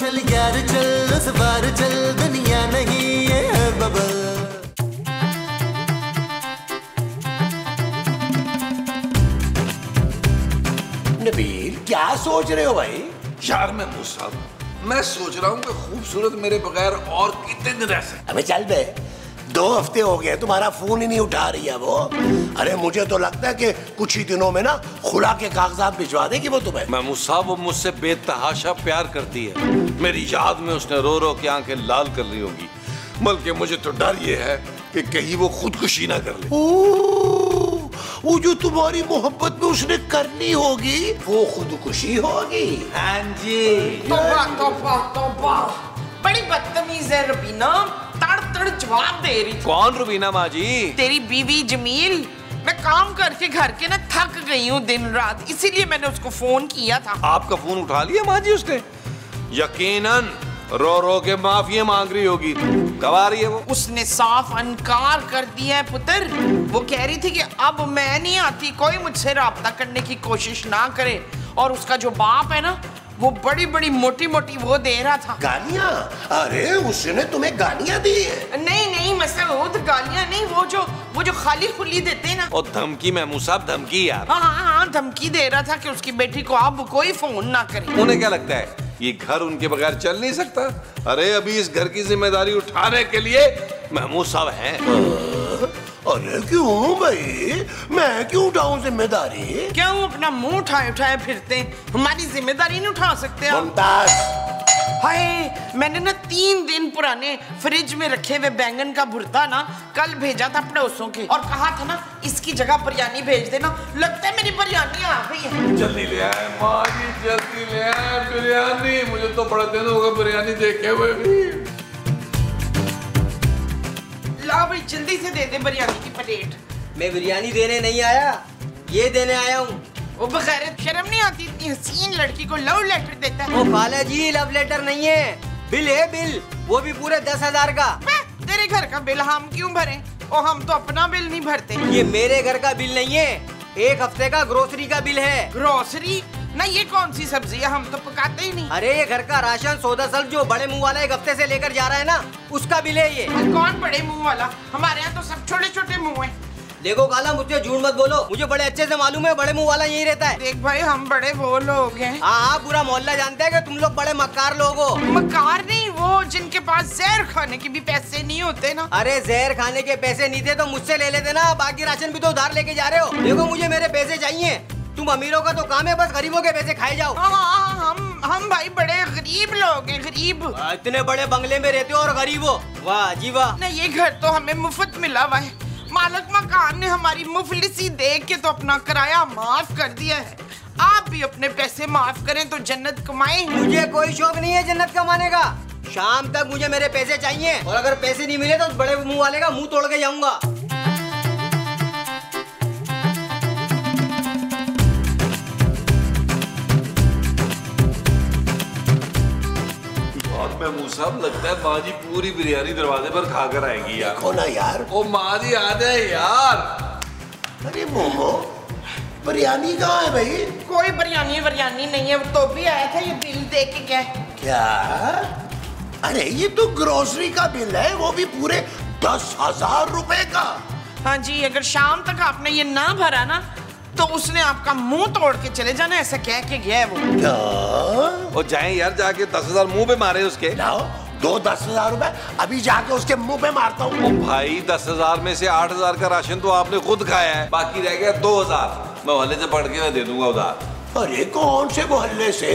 चल यार चल उस बार चल दुनिया नहीं ये बबल। नबील क्या सोच रहे हो भाई? यार मैं मूसा हूँ, मैं सोच रहा हूँ कि खूबसूरत मेरे बगैर और कितने दिन रह सकते। अबे चल बे, 2 हफ्ते हो गए तुम्हारा फोन ही नहीं उठा रही है वो। अरे मुझे तो लगता है कि कुछ ही दिनों में ना खुला के कागजात भिजवा देगी वो तुम्हें। महमूद साहब वो मुझसे बेतहाशा प्यार करती है, मेरी याद में उसने रो रो के आंखें लाल कर ली होगी। बल्कि मुझे तो डर ये है कि कहीं वो खुदकुशी ना कर ले। वो जो तुम्हारी मोहब्बत में उसने करनी होगी वो खुदकुशी होगी। हाँ जी। तौबा तौबा तौबा, बड़ी बदतमीज है रबीना, जवाब दे रही। कौन रुबीना माजी? तेरी बीवी जमील। मैं काम करके घर के ना थक गई हूँ दिन रात, इसीलिए मैंने उसको फोन किया था। आपका फोन उठा लिया माजी उसने? यकीनन रो रो के माफिया मांग रही होगी। कब आ रही है वो? उसने साफ इनकार कर दिया है पुत्र। वो कह रही थी कि अब मैं नहीं आती, कोई मुझसे राब्ता करने की कोशिश ना करे। और उसका जो बाप है ना वो बड़ी बड़ी मोटी मोटी वो दे रहा था गालियाँ। अरे उसने तुम्हें गालियाँ दी है? नहीं नहीं मसऊद, गालियाँ नहीं, वो जो खाली खुली देते हैं ना। और धमकी में मुसाब धमकी यार। हाँ हाँ हाँ धमकी दे रहा था कि उसकी बेटी को आप कोई फोन ना करे। उन्हें क्या लगता है ये घर उनके बगैर चल नहीं सकता? अरे अभी इस घर की जिम्मेदारी उठाने के लिए महमूद साहब हैं। अरे क्यों भाई, मैं क्यों उठाऊं जिम्मेदारी? क्यों अपना मुंह उठाए उठाए फिरते हैं, हमारी जिम्मेदारी नहीं उठा सकते आप? मुमताज। हाय मैंने ना 3 दिन पुराने फ्रिज में रखे हुए बैंगन का भुर्ता ना कल भेजा था पड़ोसों के, और कहा था ना इसकी जगह बिरयानी भेज देना। लगता है मेरी बिरयानी आ गई है। जल्दी ले आए माँ जी, जल्दी ले आए बिरयानी, मुझे तो बड़ा दिन होगा बिरयानी देखे हुए भी। भाई जल्दी से दे दे बिरयानी की प्लेट। मैं बिरयानी देने नहीं आया, ये देने आया हूँ। वो बगैरत शर्म नहीं आती, इतनी हसीन लड़की को लव लेटर देता है। वो खाला जी लव लेटर नहीं है, बिल है बिल, वो भी पूरे 10,000 का। तेरे घर का बिल हम क्यों भरें? और हम तो अपना बिल नहीं भरते। ये मेरे घर का बिल नहीं है, 1 हफ्ते का ग्रोसरी का बिल है। ग्रोसरी? ना ये कौन सी सब्जी है, हम तो पकाते ही नहीं। अरे ये घर का राशन सौदा सब जो बड़े मुंह वाला 1 हफ्ते से लेकर जा रहा है ना, उसका बिल है ये। कौन बड़े मुंह वाला? हमारे यहाँ तो सब छोटे छोटे मुंह है। देखो काला मुझे झूठ मत बोलो, मुझे बड़े अच्छे से मालूम है बड़े मुंह वाला यही रहता है। देख भाई हम बड़े वो लोग हैं। हाँ पूरा मोहल्ला जानता है कि तुम लोग बड़े मक्कार लोग हो। मक्कार नहीं, वो जिनके पास जहर खाने के भी पैसे नहीं होते ना। अरे जहर खाने के पैसे नहीं थे तो मुझसे ले लेते ना, बाकी राशन भी तो उधार लेके जा रहे हो। देखो मुझे मेरे पैसे चाहिए, तुम अमीरों का तो काम है बस गरीबों के पैसे खाए जाओ। हम भाई बड़े गरीब लोग हैं, गरीब। इतने बड़े बंगले में रहते हो और गरीब हो, वाह जी वाह। नहीं ये घर तो हमें मुफ्त मिला हुआ है, मालक मकान ने हमारी मुफलिसी देख के तो अपना किराया माफ कर दिया है। आप भी अपने पैसे माफ करें तो जन्नत कमाएं। मुझे कोई शौक नहीं है जन्नत कमाने का, शाम तक मुझे मेरे पैसे चाहिए, और अगर पैसे नहीं मिले तो उस बड़े मुंह वाले का मुंह तोड़ के जाऊंगा। साहब लगता है माँ जी पूरी बिरयानी दरवाजे पर खाकर आएगी यार। देखो ना यार। ओ माँ जी आ जाए यार। अरे मोमो बिरयानी कहाँ है भाई? कोई बिरयानी बिरयानी नहीं है, तो भी आया था ये बिल दे के गया। क्या? अरे ये तो ग्रोसरी का बिल है, वो भी पूरे 10,000 रुपए का। हाँ जी, अगर शाम तक आपने ये ना भरा ना तो उसने आपका मुंह तोड़ के चले जाना, ऐसा कह के गया है वो। और जाए यार, जाके 10,000 मुंह पे मारे उसके। लाओ 2 10,000 रुपए अभी जाके उसके मुंह पे मारता हूँ। ओ भाई 10,000 में से 8,000 का राशन तो आपने खुद खाया है, बाकी रह गया 2,000। मैं मोहल्ले से पढ़ के मैं दे दूंगा उधार। अरे कौन से मोहल्ले से?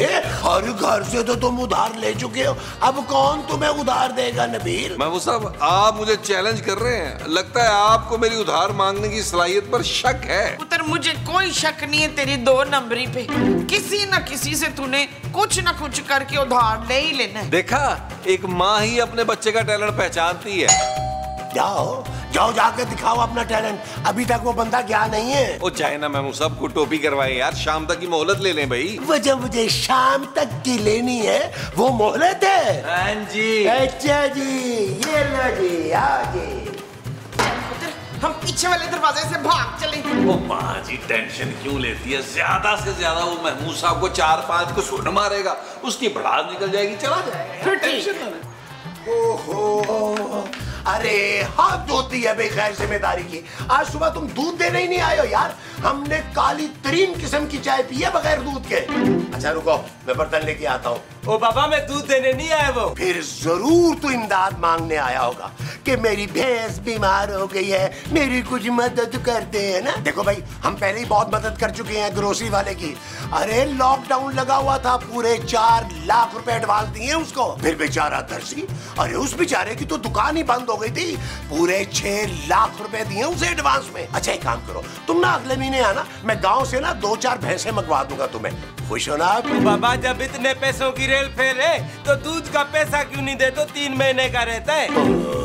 और घर से तो तुम उधार ले चुके हो, अब कौन तुम्हें उधार देगा नबील? महमूद साहब आप मुझे चैलेंज कर रहे हैं, लगता है आपको मेरी उधार मांगने की सलाहियत पर शक है। पुत्र मुझे कोई शक नहीं है तेरी 2 नंबरी पे, किसी न किसी से तूने कुछ न कुछ करके उधार ले ही लेना है। देखा, एक माँ ही अपने बच्चे का टैलेंट पहचानती है। जाओ जाओ जाके दिखाओ अपना टैलेंट, अभी तक वो बंदा गया नहीं है। ओ चाहे ना महमूद साहब को टोपी करवाएं यार, शाम तक की मोहलत ले लें भाई। वजह मुझे शाम तक की लेनी है, वो मोहलत है। हाँ जी। अच्छा जी, ये लो जी, आ जी। हम पीछे वाले दरवाजे से भाग चले। वो माँ जी टेंशन क्यों लेती है, ज्यादा से ज्यादा वो महमूद साहब को 4-5 को सुन मारेगा, उसकी भड़ास निकल जाएगी, चला जाएगा, टेंशन ना ले। ओहो अरे हाथ धोती है बेखैर जिम्मेदारी की। आज सुबह तुम दूध देने ही नहीं आए हो यार, हमने काली तरीन किस्म की चाय पी है बगैर दूध के। अच्छा रुको मैं बर्तन लेके आता हूँ। ओ बाबा मैं दूध देने नहीं आया वो। फिर जरूर तू इमदाद मांगने आया होगा कि मेरी भैंस बीमार हो गई है, मेरी कुछ मदद करते हैं ना। देखो भाई हम पहले ही बहुत मदद कर चुके हैं ग्रोसरी वाले की। अरे लॉकडाउन लगा हुआ था, पूरे 4 लाख रुपए एडवांस दिए उसको, फिर बेचारा तरसी। अरे उस बेचारे की तो दुकान ही बंद हो गई थी, पूरे 6 लाख रुपए दिए उसे एडवांस में। अच्छा एक काम करो तुम ना अगले महीने आना, मैं गाँव से ना 2-4 भैंसे मंगवा दूंगा तुम्हें, खुश होना। बाबा जब इतने पैसों की रेल फेल है तो दूध का पैसा क्यों नहीं देते हो, 3 महीने का रहता है।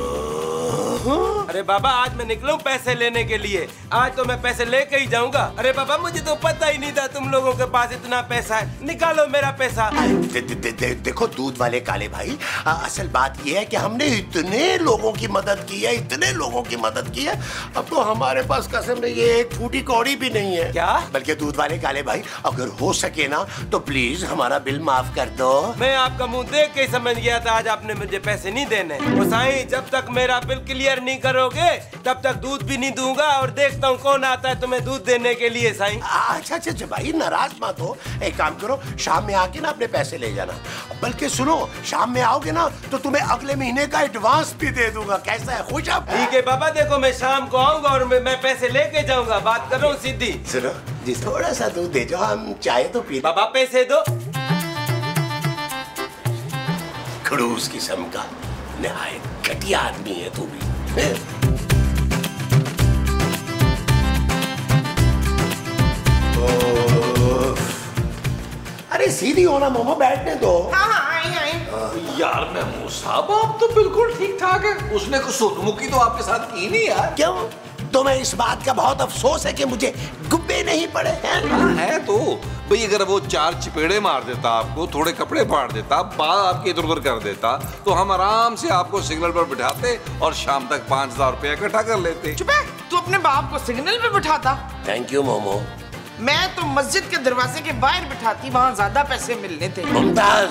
हाँ? अरे बाबा आज मैं निकलूं पैसे लेने के लिए, आज तो मैं पैसे लेके ही जाऊंगा। अरे बाबा मुझे तो पता ही नहीं था तुम लोगों के पास इतना पैसा है, निकालो मेरा पैसा। देखो दूध वाले काले भाई, असल बात ये है कि हमने इतने लोगों की मदद की है, इतने लोगों की मदद की है, अब तो हमारे पास कसम नहीं है, एक फूटी कौड़ी भी नहीं है। क्या? बल्कि दूध वाले काले भाई अगर हो सके ना तो प्लीज हमारा बिल माफ कर दो। मैं आपका मुँह देख के समझ गया था आज आपने मुझे पैसे नहीं देने। जब तक मेरा बिल क्लियर नहीं करोगे तब तक दूध भी नहीं दूंगा, और देखता हूँ कौन आता है तुम्हें दूध देने के लिए। साईं अच्छा अच्छा भाई नाराज मत हो, एक काम करो शाम में आके ना अपने पैसे ले जाना, बल्कि सुनो शाम में आओगे ना तो तुम्हें अगले महीने का एडवांस भी दे दूंगा, कैसा है खुश आप? ठीक है बाबा देखो मैं शाम को आऊंगा और मैं पैसे लेके जाऊंगा, बात करो सीधी। सुनो जी थोड़ा सा दूध दे जाओ, हम चाय तो पी। बाबा पैसे दो। खड़ूस किस्म का नहायत घटिया आदमी है तू भी। अरे सीधी होना मोमो, बैठने दो। हाँ हाँ आई आई। यार महमूद साहब आप तो बिल्कुल ठीक ठाक है, उसने कुछ सोनमुखी तो आपके साथ की नहीं यार। क्यों? तो मैं इस बात का बहुत अफसोस है कि मुझे गुब्बे नहीं पड़े हैं। तो भाई अगर वो 4 चपेड़े मार देता आपको, थोड़े कपड़े फाड़ देता, बाल आपके इधर उधर कर देता, तो हम आराम से आपको सिग्नल पर बिठाते और शाम तक 5000 रुपया इकट्ठा कर लेते। चुपे तू अपने बाप को सिग्नल पे बिठाता। Thank you momo. मैं तो मस्जिद के दरवाजे के बाहर बिठाती, वहाँ ज्यादा पैसे मिलने थे। मुमताज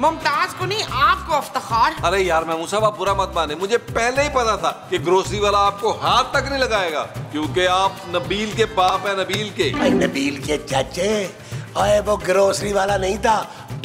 मुमताज को नहीं आपको अफ्तखार। अरे यार महमूद साहब आप बुरा मत माने, मुझे पहले ही पता था कि ग्रोसरी वाला आपको हाथ तक नहीं लगाएगा, क्योंकि आप नबील के बाप है। नबील के चाचे, अरे वो ग्रोसरी वाला नहीं था,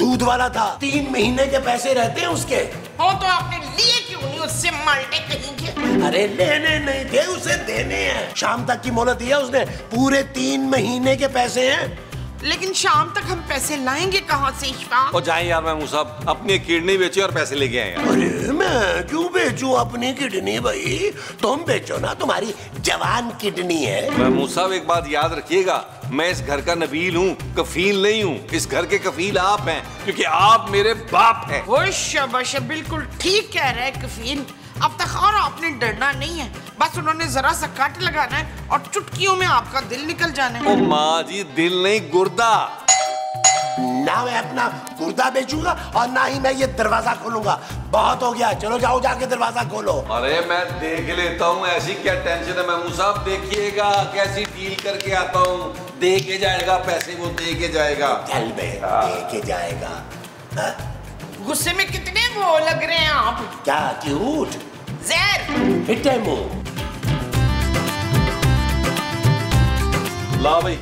दूध वाला था। 3 महीने के पैसे रहते हैं उसके। हो तो आपने लिए क्यों नहीं उससे माल्टे कहीं के? अरे लेने नहीं थे उसे, देने हैं। शाम तक की मोहलत दिया उसने, पूरे 3 महीने के पैसे हैं। लेकिन शाम तक हम पैसे लाएंगे कहाँ से? और जाए यार महमूद साहब अपनी किडनी बेचे और पैसे लेके आए। अरे मैं क्यों बेचूं अपनी किडनी, भाई तुम बेचो ना, तुम्हारी जवान किडनी है। महमूद साहब एक बात याद रखिएगा, मैं इस घर का नबील हूँ, कफील नहीं हूँ। इस घर के कफील आप हैं, क्योंकि आप मेरे बाप हैं। वो शाबाश बिल्कुल ठीक कह रहे हैं कफील। अब तक और आपने डरना नहीं है, बस उन्होंने जरा सा काट लगाना है और चुटकियों में आपका दिल निकल जाना है। ओ माँ जी दिल नहीं गुर्दा। ना मैं अपना गुर्दा बेचूंगा और ना ही मैं ये दरवाजा खोलूंगा, बहुत हो गया, चलो जाओ जाके दरवाजा खोलो। अरे मैं देख लेता हूँ, ऐसी क्या टेंशन है महमूद साहब, देखिएगा कैसी डील करके आता हूँ। दे के जाएगा पैसे, वो दे के जाएगा, चल बे दे के जाएगा। हा? गुस्से में कितने वो लग रहे हैं आप। क्या क्यूट ज़हर हिट है मुंह। ला भाई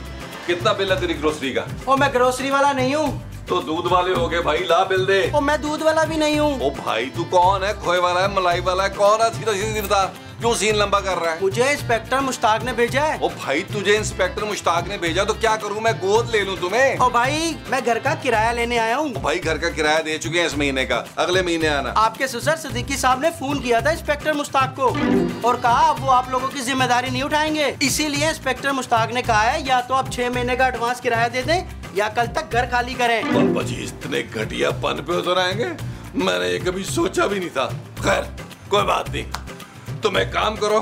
कितना बिल है तेरी ग्रोसरी का? ओ मैं ग्रोसरी वाला नहीं हूँ। तो दूध वाले हो गए भाई, ला बिल दे। ओ मैं दूध वाला भी नहीं हूँ। ओ भाई तू कौन है, खोए वाला है, मलाई वाला है, कौन है? सीधा सीधा सीधा क्यों सीन लंबा कर रहा है? मुझे इंस्पेक्टर मुश्ताक ने भेजा है। ओ भाई तुझे इंस्पेक्टर मुश्ताक ने भेजा तो क्या करूँ मैं, गोद ले लूँ तुम्हें? ओ भाई मैं घर का किराया लेने आया हूँ। भाई घर का किराया दे चुके हैं इस महीने का, अगले महीने आना। आपके ससुर सिद्दीकी साहब ने फोन किया था इंस्पेक्टर मुश्ताक को और कहा वो आप लोगों की जिम्मेदारी नहीं उठाएंगे, इसीलिए इंस्पेक्टर मुश्ताक ने कहा है या तो आप 6 महीने का एडवांस किराया दे दें या कल तक घर खाली करें। इतने घटिया पन पे उतर आएंगे, मैंने ये कभी सोचा भी नहीं था। खैर कोई बात नहीं, तुम एक काम करो,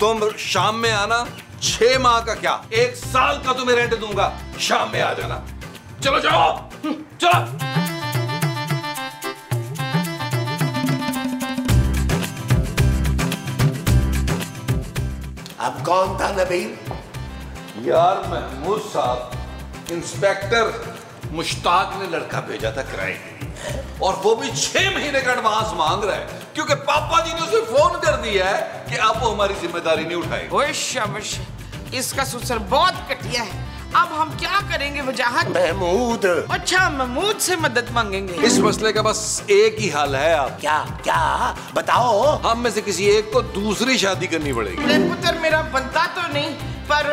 तुम शाम में आना, 6 माह का क्या 1 साल का तुम्हें रेंट दूंगा, शाम में आ जाना। चलो जाओ चलो। अब कौन था नबील? यार महमूद साहब, इंस्पेक्टर मुश्ताक ने लड़का भेजा था किराए के लिए और वो भी 6 महीने का एडवांस मांग रहा है क्योंकि पापा जी ने उसे फोन कर दिया है कि आप वो हमारी जिम्मेदारी नहीं उठाएगी। ओए शाबाश, इसका सुसर बहुत कटिया है। अब हम क्या करेंगे वजाहत? महमूद। अच्छा, महमूद से मदद मांगेंगे। इस मसले का बस एक ही हल है। आप क्या क्या बताओ? हम में से किसी एक को दूसरी शादी करनी पड़ेगी। पुत्र मेरा बनता तो नहीं, पर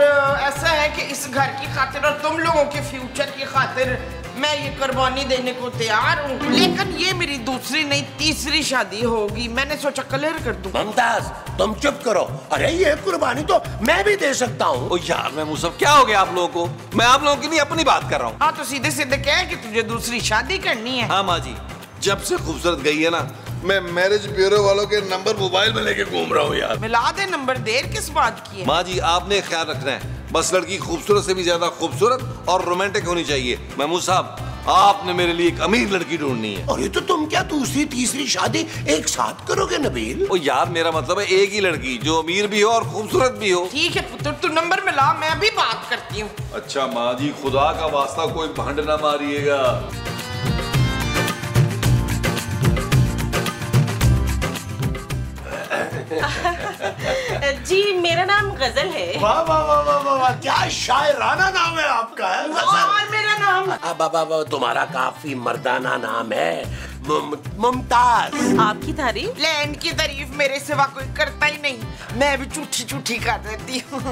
ऐसा है कि इस घर की खातिर और तुम लोगों के फ्यूचर की खातिर मैं ये कुर्बानी देने को तैयार हूँ, लेकिन ये मेरी दूसरी नहीं 3री शादी होगी। मैंने सोचा क्लियर कर दूं। मुमताज, तुम चुप करो। अरे ये कुर्बानी तो मैं भी दे सकता हूँ। ओ यार महमूद साहब, क्या हो गया आप लोगों को? मैं आप लोगों के लिए अपनी बात कर रहा हूँ। हाँ तो सीधे सीधे कहे कि तुझे दूसरी शादी करनी है। हाँ माँ जी, जब से खूबसूरत गई है ना, मैं मैरिज ब्यूरो वालों के नंबर मोबाइल में लेके घूम रहा हूँ। यार मिला दे नंबर, देर किस बात की है? माँ जी आपने ख्याल रखना है, बस लड़की खूबसूरत से भी ज्यादा खूबसूरत और रोमांटिक होनी चाहिए। महमूद साहब, आपने मेरे लिए एक अमीर लड़की ढूंढनी है। अरे तो तुम क्या 2री 3री शादी एक साथ करोगे नबील? ओ यार मेरा मतलब है एक ही लड़की जो अमीर भी हो और खूबसूरत भी हो। ठीक है पुत्र, तू नंबर मिला, मैं भी बात करती हूँ। अच्छा माँ जी, खुदा का वास्ता कोई भंड ना मारिएगा। जी मेरा नाम गजल है। वाह वाह वाह वाह वाह वाह, क्या शायराना नाम है आपका। है गजल। और मेरा नाम बाबा, तुम्हारा काफी मर्दाना नाम है, मुमताज। आपकी तारीफ? लैंड की तारीफ मेरे सिवा कोई करता ही नहीं। मैं भी झूठी झूठी कर देती हूँ।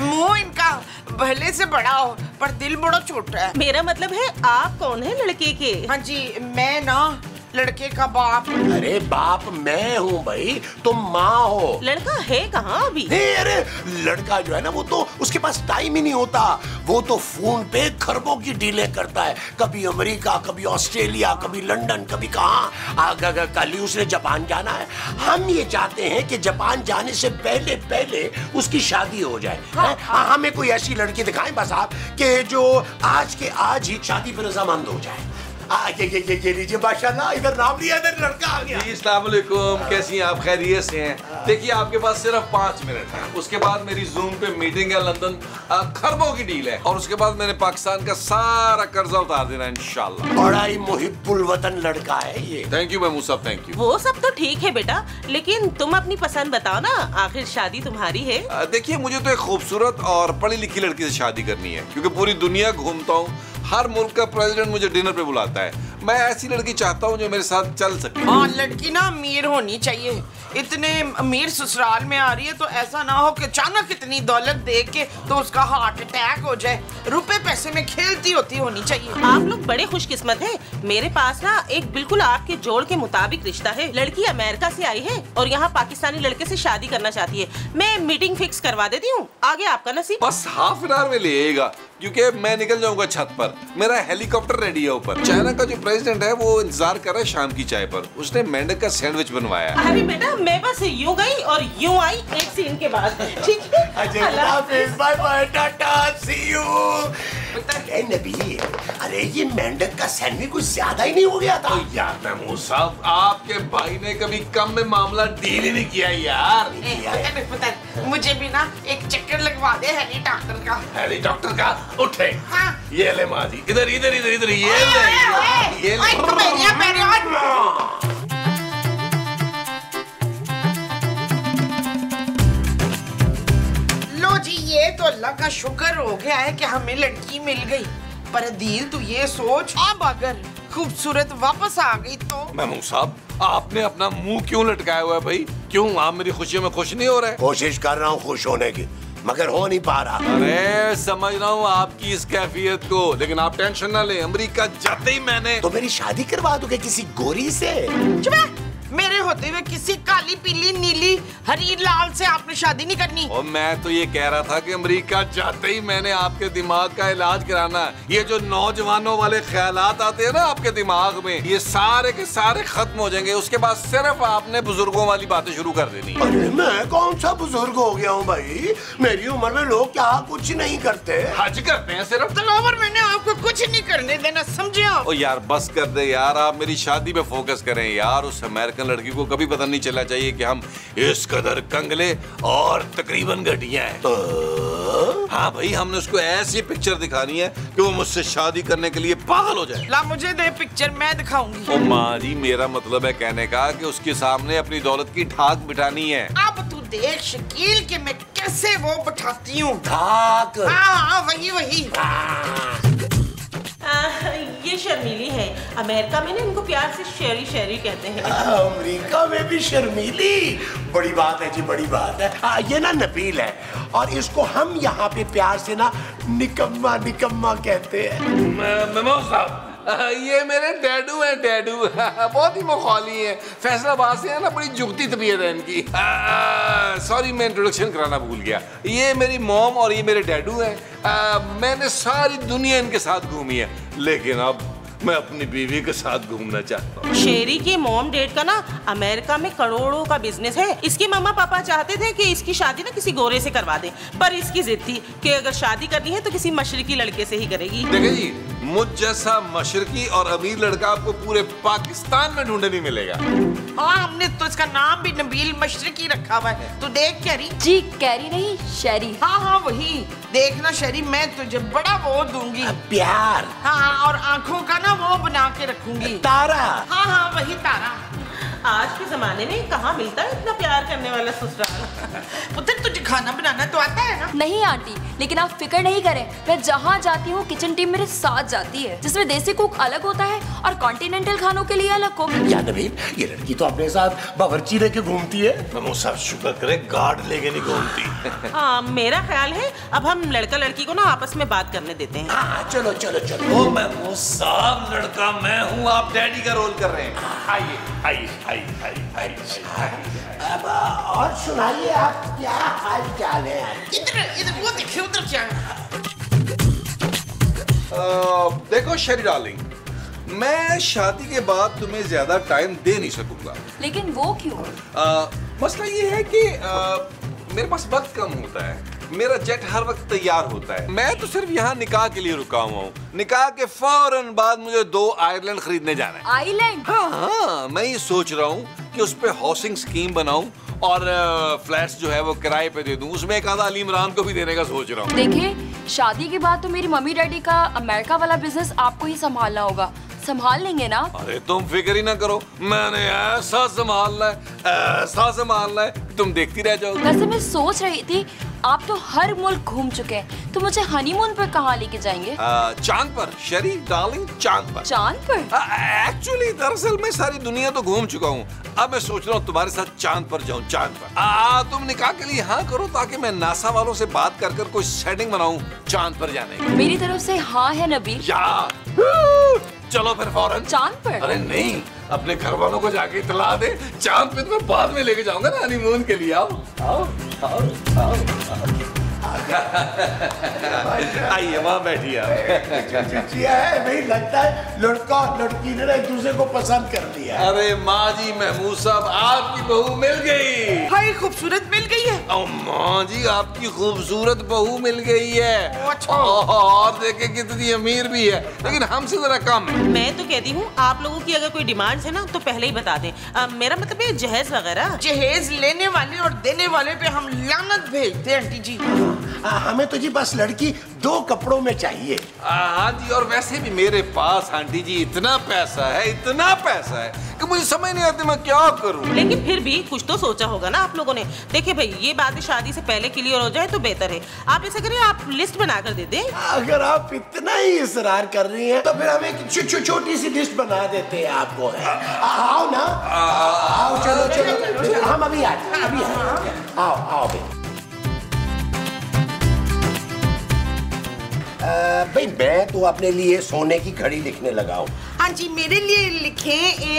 मुंह इनका भले से बड़ा हो पर दिल बड़ा छोटा है। मेरा मतलब है आप कौन है लड़के के? हाँ जी, मैं ना लड़के का बाप। अरे बाप मैं हूँ भाई, तुम माँ हो। लड़का है कहाँ अभी? नहीं अरे लड़का जो है ना, वो तो उसके पास टाइम ही नहीं होता। वो तो फोन पे खरबों की डीलें करता है, कभी अमेरिका, कभी ऑस्ट्रेलिया, कभी लंदन, कभी कहाँ। आगे कल ही उसने जापान जाना है। हम ये चाहते हैं कि जापान जाने से पहले पहले उसकी शादी हो जाए। हाँ, हमें कोई ऐसी लड़की दिखाएं बस आप के जो आज के आज ही शादी पर रजामंद हो जाए। ये लीजिए माशाल्लाह, इधर नाम लिया, इधर लड़का आ गया। अस्सलाम वालेकुम, कैसी हैं आप? खैरियत से हैं? देखिए आपके पास सिर्फ 5 मिनट हैं, उसके बाद मेरी जूम पे मीटिंग है, लंदन खरबों की डील है, और उसके बाद मैंने पाकिस्तान का सारा कर्जा उतार देना है इंशाल्लाह। बड़ा ही मुहिब्बुल वतन लड़का है ये। थैंक यू महमूद साहब, थैंक यू। वो सब तो ठीक है बेटा, लेकिन तुम अपनी पसंद बताओ ना, आखिर शादी तुम्हारी है। देखिये मुझे तो एक खूबसूरत और पढ़ी लिखी लड़की से शादी करनी है, क्योंकि पूरी दुनिया घूमता हूँ, हर मुल्क का प्रेसिडेंट मुझे डिनर पे बुलाता है। मैं ऐसी लड़की चाहता हूँ जो मेरे साथ चल सके। हाँ लड़की ना अमीर होनी चाहिए। इतने अमीर ससुराल में आ रही है तो ऐसा ना हो कि अचानक इतनी दौलत देख के तो उसका हार्ट अटैक हो जाए। रुपए पैसे में खेलती होती होनी चाहिए। आप लोग बड़े खुशकिस्मत हैं। मेरे पास ना एक बिल्कुल आपके जोड़ के मुताबिक रिश्ता है। लड़की अमेरिका से आई है और यहाँ पाकिस्तानी लड़के से शादी करना चाहती है। मैं मीटिंग फिक्स करवा देती हूँ, आगे आपका नसीब। बस हाफ एन आवर में लेगा, क्योंकि मैं निकल जाऊंगा छत पर, मेरा हेलीकॉप्टर रेडी है ऊपर। चाइना का जो प्रेसिडेंट है वो इंतजार कर रहा है शाम की चाय पर, उसने मेंढक का सैंडविच बनवाया। अरे बेटा मैं बस यूं गई और यूं आई, एक सीन के बाद। ठीक है, अल्लाह हाफ़िज़, bye bye, tata, see you. नबी, अरे ये मेंढक का सैंडविच कुछ ज्यादा ही नहीं हो गया था? तो यार महमूद साहब, आपके भाई ने कभी कम में मामला डील ही नहीं किया यार। पता है। मुझे भी ना एक चक्कर लगवा दे हेलीकॉप्टर का। हेलीकॉप्टर का उठे। हाँ। ये ले माँ जी, इधर इधर इधर इधर, ये ले ये ले। ये तो अल्लाह का शुक्र हो गया है कि हमें लड़की मिल गई। पर दिल तू ये सोच, अब अगर खूबसूरत वापस आ गई तो? महमूद साहब आपने अपना मुंह क्यों लटकाया हुआ है भाई? क्यों आप मेरी खुशियों में खुश नहीं हो रहे? कोशिश कर रहा हूँ खुश होने की, मगर हो नहीं पा रहा। अरे समझ रहा हूँ आपकी इस कैफियत को, लेकिन आप टेंशन ना ले, अमेरिका जाते ही मैंने तो मेरी शादी करवा दोगे किसी गोरी से? मेरे होते हुए किसी काली, पीली, नीली, हरी, लाल से आपने शादी नहीं करनी। और मैं तो ये कह रहा था कि अमेरिका जाते ही मैंने आपके दिमाग का इलाज कराना है। ये जो नौजवानों वाले ख्यालात आते हैं ना आपके दिमाग में, ये सारे के सारे खत्म हो जाएंगे। उसके बाद सिर्फ आपने बुजुर्गों वाली बातें शुरू कर देनी। अरे मैं कौन सा बुजुर्ग हो गया हूँ भाई? मेरी उम्र में लोग क्या कुछ नहीं करते, हज करते हैं सिर्फ। मैंने आपको कुछ नहीं करने देना, समझे? यार बस कर दे यार, आप मेरी शादी पे फोकस करें यार। उस अमेरिका लड़कन लड़की को कभी पता नहीं चलना चाहिए कि हम इस कदर कंगले और तकरीबन घटिया हैं। हाँ भाई, हमने उसको ऐसी पिक्चर दिखानी है कि वो मुझसे शादी करने के लिए पागल हो जाए। ला मुझे दे पिक्चर, मैं दिखाऊंगी। ओ माँ जी, मेरा मतलब है कहने का कि उसके सामने अपनी दौलत की ढाक बिठानी है। अब तू देख शकील कि मैं कैसे वो बिठाती हूँ ढाक। हाँ वही वही। ये शर्मीली है। अमेरिका में ना इनको प्यार से शेरी शेरी कहते हैं। अमेरिका में भी शर्मीली? बड़ी बात है जी, बड़ी बात है। ये ना नबील है और इसको हम यहाँ पे प्यार से ना निकम्मा निकम्मा कहते हैं। ममो साहब, ये मेरे डैडू हैं, डैडू बहुत ही मुखाली हैं, फैसलाबाद से है ना, बड़ी जुगती तबीयत है इनकी। सॉरी, मैं इंट्रोडक्शन कराना भूल गया। ये मेरी मॉम और ये मेरे डैडू हैं। मैंने सारी दुनिया इनके साथ घूमी है, लेकिन अब मैं अपनी बीवी के साथ घूमना चाहता हूँ। शेरी की मॉम डेट का ना अमेरिका में करोड़ों का बिजनेस है। इसके मामा पापा चाहते थे कि इसकी शादी ना किसी गोरे से करवा दे, पर इसकी जिद थी कि अगर शादी करनी है तो किसी मशरकी लड़के से ही करेगी। देखिए जी, मुझ जैसा मशरकी और अमीर लड़का आपको पूरे पाकिस्तान में ढूंढने नहीं मिलेगा। हाँ, हमने तो इसका नाम भी नबील मशरकी रखा हुआ है। तो देख कैरी जी, कैरी नहीं शेरी। हाँ हाँ वही। देखना शेरी, मैं तुझे बड़ा वो दूंगी प्यार। हाँ, और आँखों का ना वो बना के रखूंगी तारा। हाँ हाँ वही तारा। आज के जमाने में कहाँ मिलता है इतना प्यार करने वाला ससुराल। पुत्र, तुझे खाना बनाना तो आता है ना? नहीं आंटी, लेकिन आप फिक्र नहीं करें, मैं जहाँ जाती हूँ किचन टीम मेरे साथ जाती है, जिसमें देसी कुक अलग होता है और कॉन्टिनेंटल खानों के लिए अलग कुक। या नबील, ये लड़की तो अपने साथ बावर्ची लेके घूमती है। ममो साहब शुक्र करे गार्ड लेके नहीं घूमती। हाँ, मेरा ख्याल है अब हम लड़का लड़की को ना आपस में बात करने देते हैं। हाँ चलो चलो चलो। ममो साहब, लड़का मैं हूँ, आप डैडी का रोल कर रहे हैं। आइए आइए। अब और सुनाइए, आप क्या हाल चाल है? इधर इधर वो देखिए, उधर क्या है? देखो शेरी डार्लिंग, मैं शादी के बाद तुम्हें ज्यादा टाइम दे नहीं सकूंगा। लेकिन वो क्यों? मसला ये है कि मेरे पास वक्त कम होता है, मेरा जेट हर वक्त तैयार होता है। मैं तो सिर्फ यहाँ निकाह के लिए रुका हुआ हूँ। निकाह के फौरन बाद मुझे 2 आइलैंड खरीदने जाना है। आइलैंड? हाँ हाँ, मैं ये सोच रहा हूँ कि उस पे हाउसिंग स्कीम बनाऊँ और फ्लैट्स जो है वो किराए पे दे दूँ। उसमें एक आधा अली इमरान को भी देने का सोच रहा हूँ। देखिए, शादी के बाद तो मेरी मम्मी डैडी का अमेरिका वाला बिजनेस आपको ही संभालना होगा। संभाल लेंगे ना? अरे तुम फिक्र ही ना करो, मैंने ऐसा संभालना है, ऐसा संभालना है, तुम देखती रह जाओ। वैसे मैं सोच रही थी, आप तो हर मुल्क घूम चुके हैं, तो मुझे हनीमून पर कहाँ लेके जाएंगे? चांद पर शेरी डार्लिंग, चांद पर। चांद पर? एक्चुअली दरअसल मैं सारी दुनिया तो घूम चुका हूँ, अब मैं सोच रहा हूँ तुम्हारे साथ चांद पर जाऊँ। चांद पर? तुम निकाह के लिए हाँ करो, ताकि मैं नासा वालों से बात कर कर कोई सेटिंग बनाऊँ चांद पर जाने की। मेरी तरफ से हाँ है नबील। चलो फिर फौरन। चांद पर? अरे नहीं, अपने घर वालों को जाके इतला दे। चांद पे तुम्हें बाद में लेके जाऊंगा ना हनीमून के लिए। आओ आओ आओ आओ। आइए माँ, बैठिए आप। भाई लगता है लड़का लड़की ने एक दूसरे को पसंद कर लिया। अरे माँ जी, महमूद साहब आपकी बहू मिल गई। भाई खूबसूरत मिल गई है। माँ जी, आपकी खूबसूरत बहू मिल गई है। अच्छा। और देखे कितनी अमीर भी है, लेकिन हमसे जरा कम है। मैं तो कहती हूँ आप लोगों की अगर कोई डिमांड है ना तो पहले ही बता दें। मेरा मतलब है जहेज वगैरह। जहेज लेने वाले और देने वाले पे हम लानत भेजते हैं आंटी जी। हमें तो जी बस लड़की 2 कपड़ों में चाहिए। हाँ जी, और वैसे भी मेरे पास आंटी जी इतना पैसा है, इतना पैसा है कि मुझे समझ नहीं आती मैं क्या करूँ। लेकिन फिर भी कुछ तो सोचा होगा ना आप लोगों ने। देखिए भाई, ये बातें शादी से पहले क्लियर हो जाए तो बेहतर है। आप ऐसा करिए, आप लिस्ट बना कर दे दें। अगर आप इतना ही इसरार कर रही हैं तो फिर हम एक छोटी सी लिस्ट बना देते हैं आपको। आओ ना, आओ, चलो चलो हम अभी आते हैं, अभी आओ आओ। भाई मैं तो अपने लिए सोने की घड़ी लिखने लगा हूँ। हाँ जी, मेरे लिए लिखे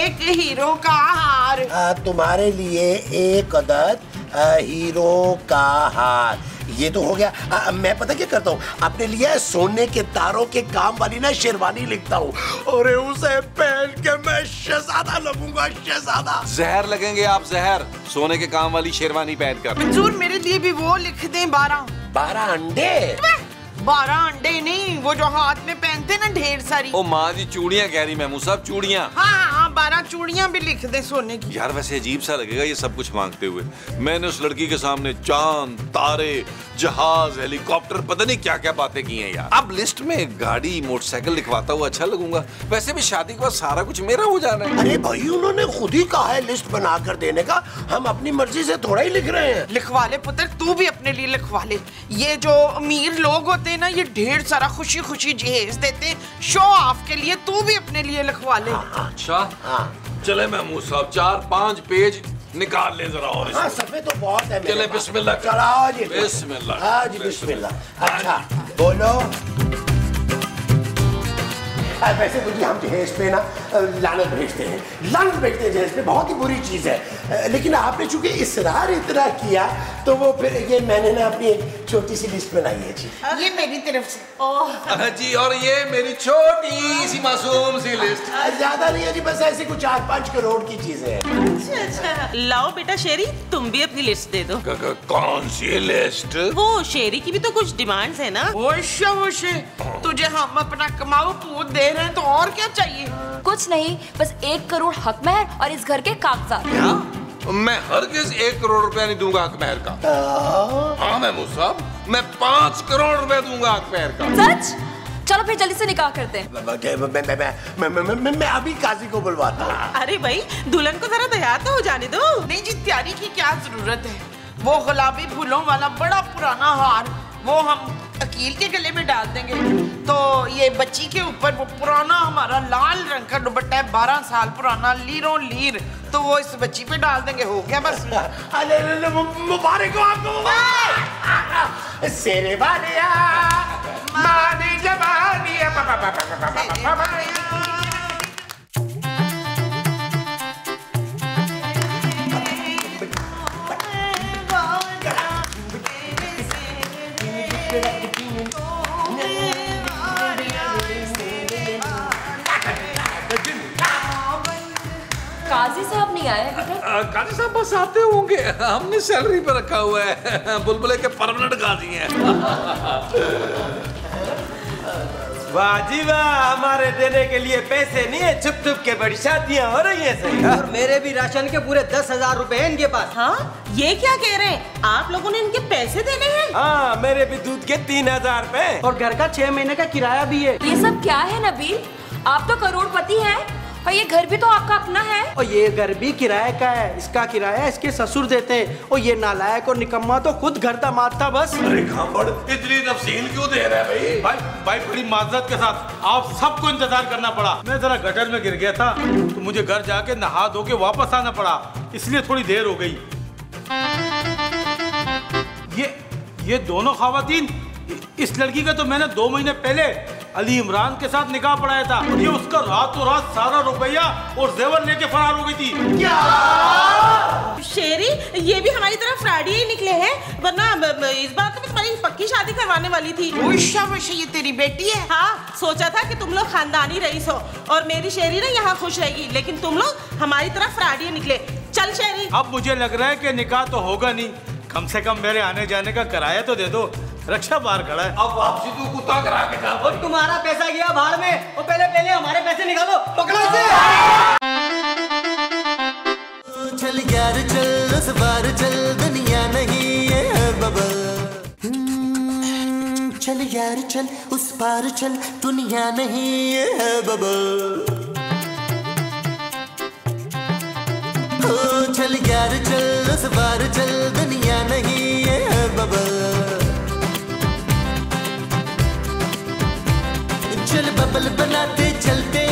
एक हीरो का हार। तुम्हारे लिए एक अदद हीरो का हार। ये तो हो गया। मैं पता क्या करता हूँ, अपने लिए सोने के तारों के काम वाली ना शेरवानी लिखता हूँ और उसे पहन के मैं शहजादा लगूंगा, शहजादा। जहर लगेंगे आप, जहर, सोने के काम वाली शेरवानी पहनकर। मंजूर, मेरे लिए भी वो लिख दें। 12 अंडे। 12 अंडे नहीं, वो जो हाथ में पहनते ना ढेर सारी। ओ माँ जी, चूड़ियाँ कह रही मैं, महमूद साहब चूड़ियाँ। हाँ हाँ, 12 चूड़ियां भी लिख दे सोने की। यार वैसे अजीब सा लगेगा ये सब कुछ मांगते हुए। मैंने उस लड़की के सामने चांद, तारे, जहाज, हेलीकॉप्टर, पता नहीं क्या क्या बातें की हैं यार। अब लिस्ट में गाड़ी, मोटरसाइकिल लिखवाता हुआ अच्छा लगूंगा। वैसे भी शादी के बाद सारा कुछ मेरा हो जाना है। अरे भाई उन्होंने खुद ही कहा है लिस्ट बना कर देने का, हम अपनी मर्जी से थोड़ा ही लिख रहे हैं। लिखवा ले पुत्र, तू भी अपने लिए लिखवा ले। ये जो अमीर लोग होते हैं ना ये ढेर सारा खुशी खुशी जहेज देते हैं शो ऑफ के लिए, तू भी अपने लिए लिखवा ले। अच्छा चले महमूद साहब 4-5 पेज निकाल ले जरा और। हाँ, सफ़े तो बहुत है मेरे। चले बिस्मिल्लाह कराओ जी, बिस्मिल्लाह। हाँ जी बिस्मिल्लाह। अच्छा बोलो। वैसे मुझे हम जहेज पे ना लानत भेजते हैं, जहेज पे बहुत ही बुरी चीज़ है, लेकिन आपने चूंकि इसरार इतना किया तो वो फिर ये मैंने ना अपनी एक छोटी सी लिस्ट बनाई है जी। ये मेरी तरफ से। ओह जी, और ये मेरी छोटी सी मासूम सी लिस्ट। ज़्यादा नहीं है जी, बस ऐसे कुछ 4-5 करोड़ की चीज़ें हैं। अच्छा अच्छा, लाओ बेटा शेरी तुम भी अपनी लिस्ट दे दो। कौन सी लिस्ट? वो शेरी की भी तो कुछ डिमांड्स है ना। तुझे हम अपना कमाओ पूत दे रहे हैं तो और क्या चाहिए? कुछ नहीं, बस 1 करोड़ हक महर और इस घर के कागजात। मैं हर किस 1 करोड़ रुपया नहीं दूंगा हक महर का। हाँ महमूद साहब, मैं 5 करोड़ रुपया दूंगा हक महर का। सच? चलो फिर जल्दी से निकाह करते हैं। मैं अभी काजी को बुलवाता हूँ। अरे भाई दुल्हन को जरा तैयार तो हो जाने दो। नहीं जी, तैयारी की क्या जरूरत है। वो गुलाबी फूलों वाला बड़ा पुराना हार वो हम अकील के गले में डाल देंगे, तो ये बच्ची के ऊपर वो पुराना हमारा लाल रंग का दुपट्टा है 12 साल पुराना लीरों लीर, तो वो इस बच्ची पे डाल देंगे। हो गया बस। अरे मुबारक हो आपको। सेरे वालिया माने जवानिया काजी साहब नहीं आए बेटा? काजी साहब बस आते होंगे, हमने सैलरी पर रखा हुआ है, बुलबुले के परमानेंट काजी हैं। वाह जी वाह, हमारे देने के लिए पैसे नहीं है, छुप छुप के बड़ी शादियाँ हो रही है। सही। और मेरे भी राशन के पूरे 10,000 रुपए हैं इनके पास। हाँ ये क्या कह रहे हैं, आप लोगों ने इनके पैसे देने हैं? हाँ मेरे भी दूध के 3,000 रुपए और घर का 6 महीने का किराया भी है। ये सब क्या है नबील, आप तो करोड़पति हैं और ये घर भी तो आपका अपना है। और ये घर भी किराए का है, इसका किराया इसके ससुर देते हैं और ये नालायक और निकम्मा तो खुद घर दामाद था बस। अरे घामड़ इतनी तफसील क्यों दे रहा है भाई? भाई बड़ी माजरत के साथ आप सबको इंतजार करना पड़ा, मैं जरा गटर में गिर गया था तो मुझे घर जाके नहा धो के वापस आना पड़ा, इसलिए थोड़ी देर हो गई। ये दोनों खवातीन, इस लड़की का तो मैंने 2 महीने पहले अली इमरान के साथ निकाह पढ़ाया था, ये उसका रातों रात सारा रुपया और जेवर लेके फरार हो गई थी। क्या शेरी, ये भी हमारी तरह फ्रॉडी ही निकले हैं, वरना इस बार तो मैं तुम्हारी पक्की शादी करवाने वाली थी। शाबाश, ये तेरी बेटी है। हाँ सोचा था कि तुम लोग खानदानी रईस हो और मेरी शेरी ना यहाँ खुश रहेगी, लेकिन तुम लोग हमारी तरह फ्रॉडी निकले। चल शेरी, अब मुझे लग रहा है कि निकाह तो होगा नहीं, कम से कम मेरे आने जाने का किराया तो दे दो, रक्षा बाहर खड़ा है। अब वापसी तू कुत्ता करा के जा। और तुम्हारा पैसा गया बाहर में, और पहले पहले हमारे पैसे निकालो, पकड़ो इसे। चल यार चल, उस बार चल, दुनिया नहीं है बबल। चल यार चल, उस बार चल, दुनिया नहीं है बबल। चल यार चल, उस बार चल, दुनिया नहीं है बबल। चल बबल बनाते चलते